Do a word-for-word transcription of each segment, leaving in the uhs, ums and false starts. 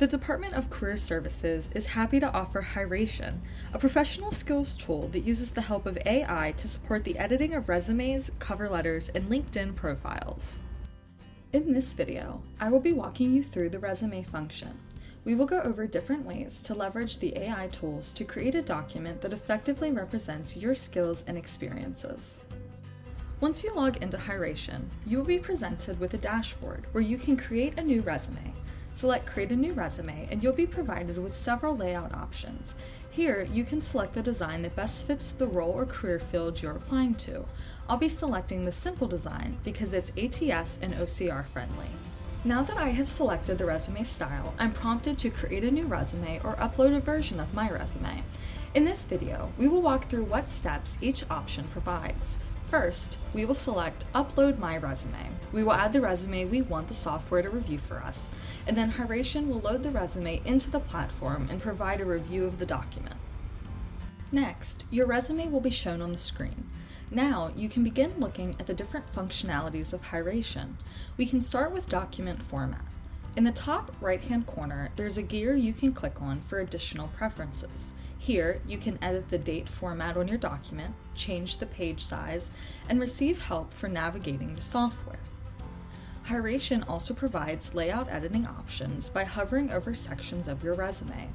The Department of Career Services is happy to offer Hiration, a professional skills tool that uses the help of A I to support the editing of resumes, cover letters, and LinkedIn profiles. In this video, I will be walking you through the resume function. We will go over different ways to leverage the A I tools to create a document that effectively represents your skills and experiences. Once you log into Hiration, you will be presented with a dashboard where you can create a new resume. Select Create a New Resume, and you'll be provided with several layout options. Here, you can select the design that best fits the role or career field you're applying to. I'll be selecting the simple design because it's A T S and O C R friendly. Now that I have selected the resume style, I'm prompted to create a new resume or upload a version of my resume. In this video, we will walk through what steps each option provides. First, we will select Upload My Resume. We will add the resume we want the software to review for us, and then Hiration will load the resume into the platform and provide a review of the document. Next, your resume will be shown on the screen. Now, you can begin looking at the different functionalities of Hiration. We can start with document format. In the top right-hand corner, there's a gear you can click on for additional preferences. Here, you can edit the date format on your document, change the page size, and receive help for navigating the software. Hiration also provides layout editing options by hovering over sections of your resume.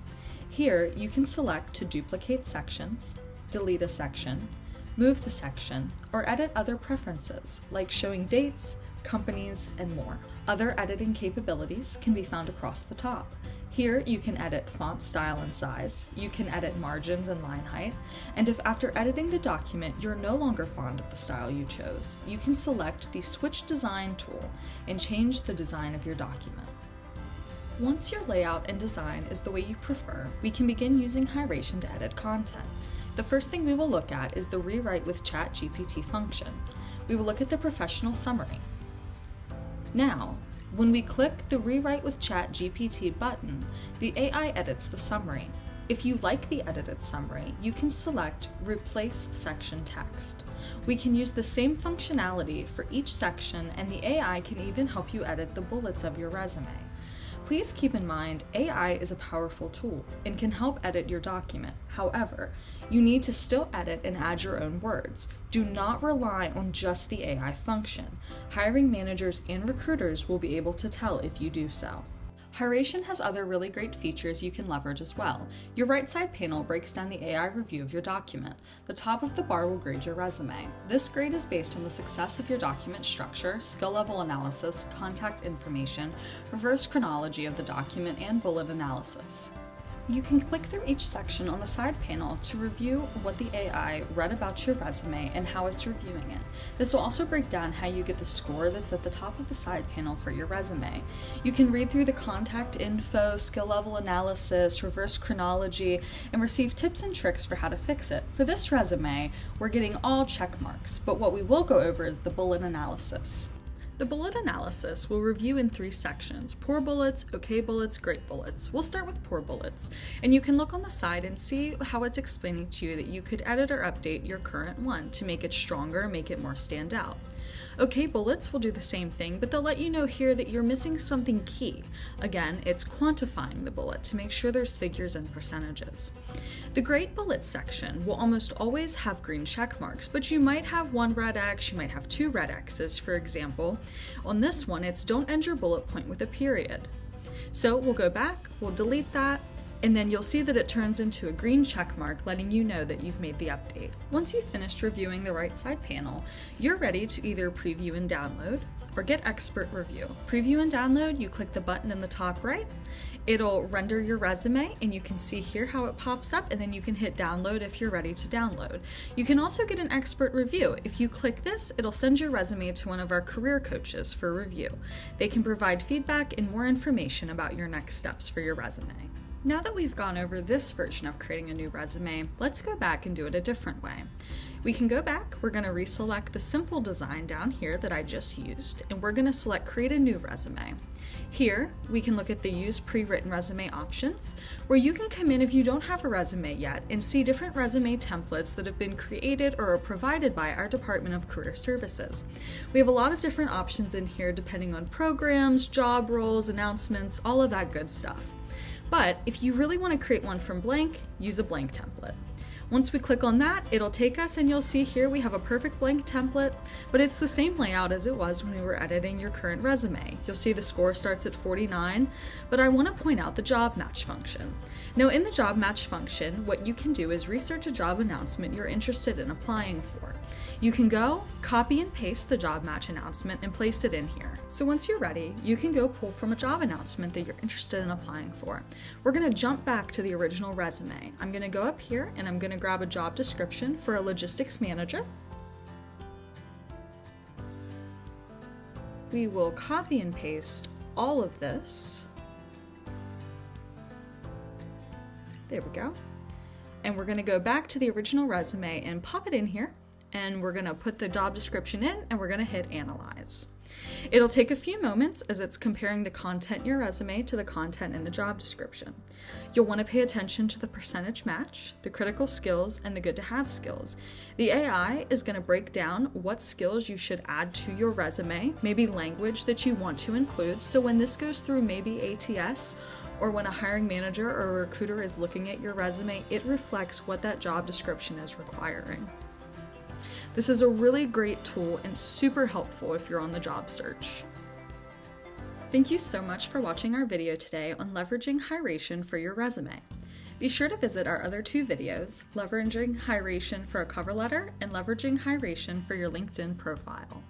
Here, you can select to duplicate sections, delete a section, move the section, or edit other preferences, like showing dates, companies, and more. Other editing capabilities can be found across the top. Here you can edit font style and size, you can edit margins and line height, and if after editing the document you're no longer fond of the style you chose, you can select the Switch Design tool and change the design of your document. Once your layout and design is the way you prefer, we can begin using Hiration to edit content. The first thing we will look at is the Rewrite with ChatGPT function. We will look at the professional summary. Now, when we click the Rewrite with ChatGPT button, the A I edits the summary. If you like the edited summary, you can select Replace Section Text. We can use the same functionality for each section, and the A I can even help you edit the bullets of your resume. Please keep in mind, A I is a powerful tool and can help edit your document. However, you need to still edit and add your own words. Do not rely on just the A I function. Hiring managers and recruiters will be able to tell if you do so. Hiration has other really great features you can leverage as well. Your right side panel breaks down the A I review of your document. The top of the bar will grade your resume. This grade is based on the success of your document structure, skill level analysis, contact information, reverse chronology of the document, and bullet analysis. You can click through each section on the side panel to review what the A I read about your resume and how it's reviewing it. This will also break down how you get the score that's at the top of the side panel for your resume. You can read through the contact info, skill level analysis, reverse chronology, and receive tips and tricks for how to fix it. For this resume, we're getting all check marks, but what we will go over is the bullet analysis. The bullet analysis will review in three sections: poor bullets, okay bullets, great bullets. We'll start with poor bullets, and you can look on the side and see how it's explaining to you that you could edit or update your current one to make it stronger, make it more stand out. Okay bullets will do the same thing, but they'll let you know here that you're missing something key. Again, it's quantifying the bullet to make sure there's figures and percentages. The great bullets section will almost always have green check marks, but you might have one red X, you might have two red X's, for example. On this one, it's don't end your bullet point with a period. So we'll go back, we'll delete that, and then you'll see that it turns into a green check mark, letting you know that you've made the update. Once you've finished reviewing the right side panel, you're ready to either preview and download or get expert review. Preview and download, you click the button in the top right, it'll render your resume, and you can see here how it pops up, and then you can hit download if you're ready to download. You can also get an expert review. If you click this, it'll send your resume to one of our career coaches for review. They can provide feedback and more information about your next steps for your resume. Now that we've gone over this version of creating a new resume, let's go back and do it a different way. We can go back, we're going to reselect the simple design down here that I just used, and we're going to select Create a New Resume. Here, we can look at the Use Pre-Written Resume options, where you can come in if you don't have a resume yet and see different resume templates that have been created or are provided by our Department of Career Services. We have a lot of different options in here depending on programs, job roles, announcements, all of that good stuff. But if you really want to create one from blank, use a blank template. Once we click on that, it'll take us, and you'll see here we have a perfect blank template, but it's the same layout as it was when we were editing your current resume. You'll see the score starts at forty-nine, but I want to point out the job match function. Now in the job match function, what you can do is research a job announcement you're interested in applying for. You can go, copy and paste the job match announcement and place it in here. So once you're ready, you can go pull from a job announcement that you're interested in applying for. We're going to jump back to the original resume. I'm going to go up here and I'm going to grab a job description for a logistics manager. We will copy and paste all of this. There we go. And we're going to go back to the original resume and pop it in here. And we're going to put the job description in and we're going to hit analyze. It'll take a few moments as it's comparing the content in your resume to the content in the job description. You'll want to pay attention to the percentage match, the critical skills, and the good to have skills. The A I is going to break down what skills you should add to your resume, maybe language that you want to include, so when this goes through maybe A T S, or when a hiring manager or a recruiter is looking at your resume, it reflects what that job description is requiring. This is a really great tool and super helpful if you're on the job search. Thank you so much for watching our video today on leveraging Hiration for your resume. Be sure to visit our other two videos, leveraging Hiration for a cover letter and leveraging Hiration for your LinkedIn profile.